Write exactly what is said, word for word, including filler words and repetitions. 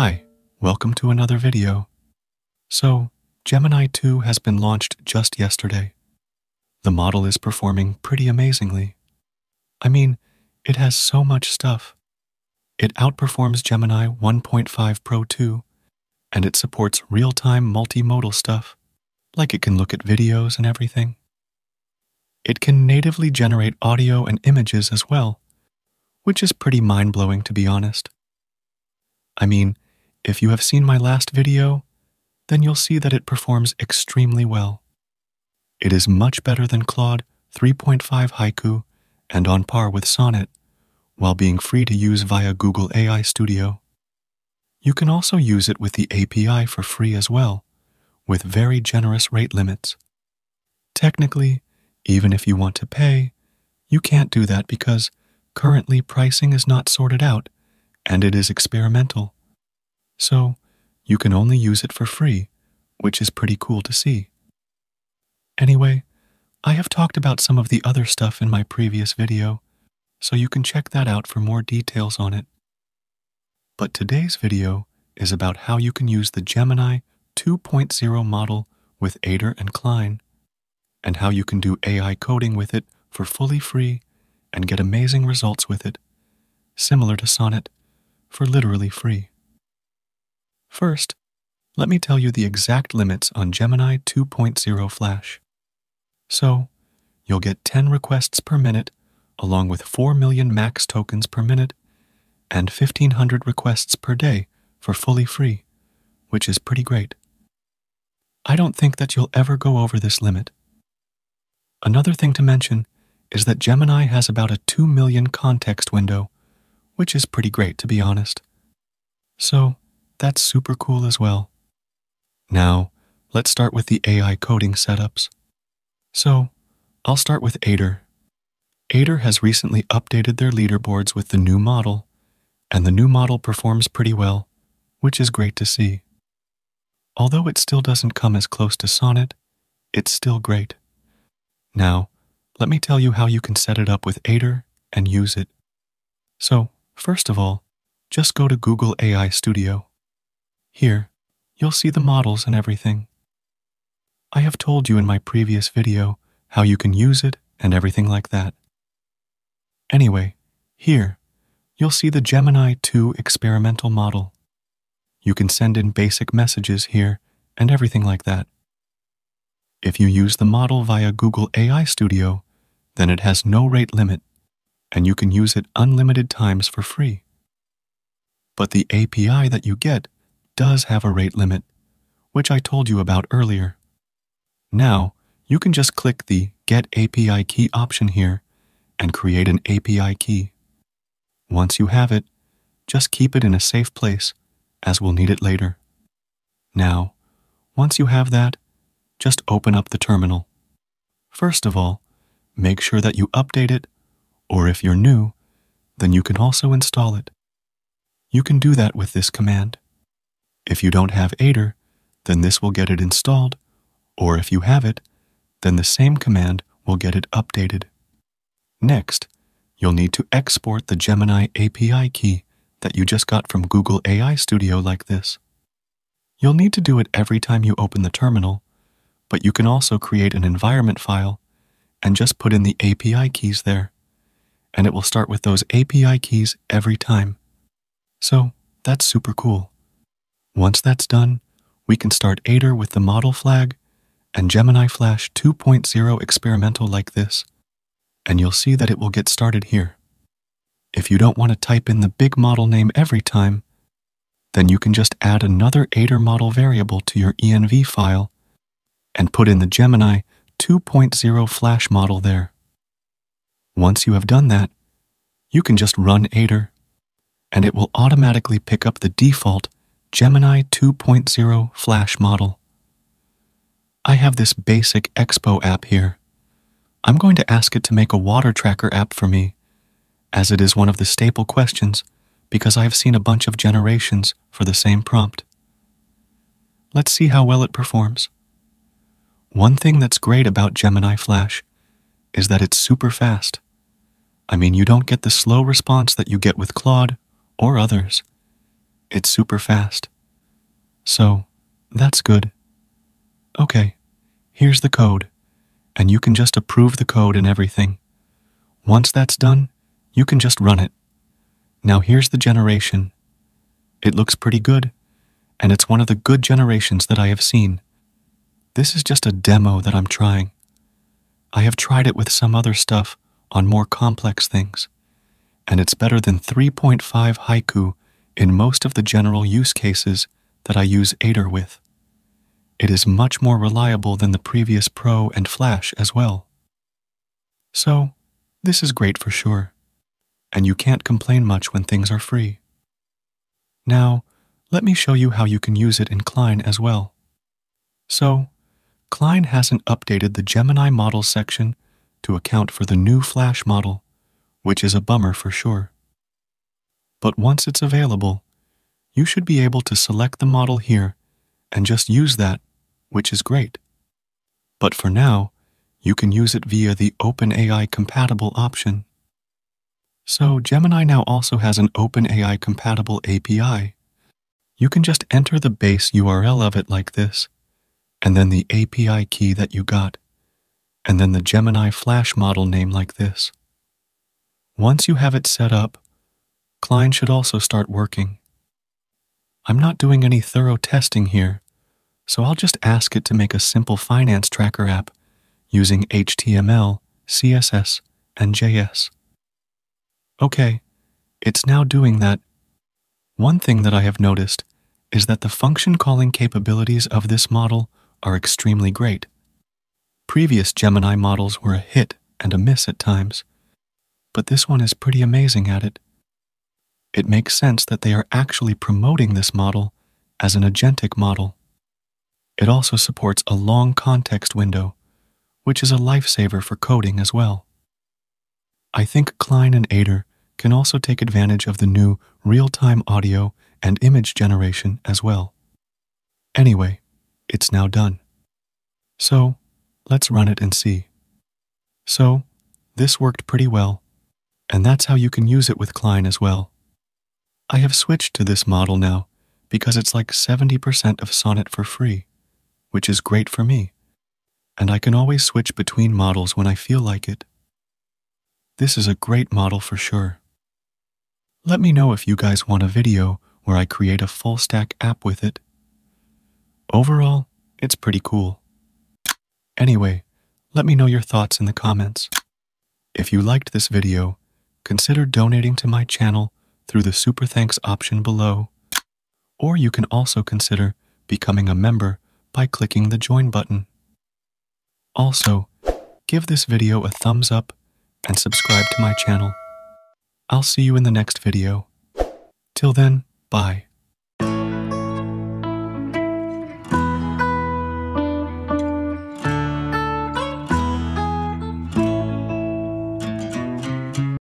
Hi, welcome to another video. So, Gemini two has been launched just yesterday. The model is performing pretty amazingly. I mean, it has so much stuff. It outperforms Gemini one point five Pro two, and it supports real-time multimodal stuff, like it can look at videos and everything. It can natively generate audio and images as well, which is pretty mind-blowing to be honest. I mean, if you have seen my last video, then you'll see that it performs extremely well. It is much better than Claude three point five Haiku and on par with Sonnet, while being free to use via Google A I Studio. You can also use it with the A P I for free as well, with very generous rate limits. Technically, even if you want to pay, you can't do that because currently pricing is not sorted out and it is experimental. So, you can only use it for free, which is pretty cool to see. Anyway, I have talked about some of the other stuff in my previous video, so you can check that out for more details on it. But today's video is about how you can use the Gemini two point oh model with Aider and Cline, and how you can do A I coding with it for fully free and get amazing results with it, similar to Sonnet, for literally free. First, let me tell you the exact limits on Gemini two point oh Flash. So, you'll get ten requests per minute, along with four million max tokens per minute, and fifteen hundred requests per day for fully free, which is pretty great. I don't think that you'll ever go over this limit. Another thing to mention is that Gemini has about a two million context window, which is pretty great to be honest. So, that's super cool as well. Now, let's start with the A I coding setups. So, I'll start with Aider. Aider has recently updated their leaderboards with the new model, and the new model performs pretty well, which is great to see. Although it still doesn't come as close to Sonnet, it's still great. Now, let me tell you how you can set it up with Aider and use it. So, first of all, just go to Google A I Studio. Here, you'll see the models and everything. I have told you in my previous video how you can use it and everything like that. Anyway, here, you'll see the Gemini two experimental model. You can send in basic messages here and everything like that. If you use the model via Google A I Studio, then it has no rate limit, and you can use it unlimited times for free. But the A P I that you get does have a rate limit, which I told you about earlier. Now, you can just click the Get A P I Key option here and create an A P I key. Once you have it, just keep it in a safe place, as we'll need it later. Now, once you have that, just open up the terminal. First of all, make sure that you update it, or if you're new, then you can also install it. You can do that with this command. If you don't have Aider, then this will get it installed, or if you have it, then the same command will get it updated. Next, you'll need to export the Gemini A P I key that you just got from Google A I Studio like this. You'll need to do it every time you open the terminal, but you can also create an environment file and just put in the A P I keys there, and it will start with those A P I keys every time. So, that's super cool. Once that's done, we can start Aider with the model flag and Gemini Flash two point oh experimental like this, and you'll see that it will get started here. If you don't want to type in the big model name every time, then you can just add another Aider model variable to your E N V file and put in the Gemini two point oh Flash model there. Once you have done that, you can just run Aider, and it will automatically pick up the default Gemini two point oh Flash model. I have this basic Expo app here. I'm going to ask it to make a water tracker app for me, as it is one of the staple questions because I have seen a bunch of generations for the same prompt. Let's see how well it performs. One thing that's great about Gemini Flash is that it's super fast. I mean, you don't get the slow response that you get with Claude or others. It's super fast. So, that's good. Okay, here's the code, and you can just approve the code and everything. Once that's done, you can just run it. Now here's the generation. It looks pretty good, and it's one of the good generations that I have seen. This is just a demo that I'm trying. I have tried it with some other stuff on more complex things, and it's better than three point five Haiku in most of the general use cases that I use Aider with. It is much more reliable than the previous Pro and Flash as well. So, this is great for sure, and you can't complain much when things are free. Now, let me show you how you can use it in Cline as well. So, Cline hasn't updated the Gemini model section to account for the new Flash model, which is a bummer for sure. But once it's available, you should be able to select the model here and just use that, which is great. But for now, you can use it via the OpenAI Compatible option. So Gemini now also has an OpenAI Compatible A P I. You can just enter the base U R L of it like this, and then the A P I key that you got, and then the Gemini Flash model name like this. Once you have it set up, Cline should also start working. I'm not doing any thorough testing here, so I'll just ask it to make a simple finance tracker app using H T M L, C S S, and J S. Okay, it's now doing that. One thing that I have noticed is that the function calling capabilities of this model are extremely great. Previous Gemini models were a hit and a miss at times, but this one is pretty amazing at it. It makes sense that they are actually promoting this model as an agentic model. It also supports a long context window, which is a lifesaver for coding as well. I think Cline and Aider can also take advantage of the new real-time audio and image generation as well. Anyway, it's now done. So, let's run it and see. So, this worked pretty well, and that's how you can use it with Cline as well. I have switched to this model now because it's like seventy percent of Sonnet for free, which is great for me, and I can always switch between models when I feel like it. This is a great model for sure. Let me know if you guys want a video where I create a full-stack app with it. Overall, it's pretty cool. Anyway, let me know your thoughts in the comments. If you liked this video, consider donating to my channel through the Super Thanks option below, or you can also consider becoming a member by clicking the Join button. Also, give this video a thumbs up and subscribe to my channel. I'll see you in the next video. Till then, bye.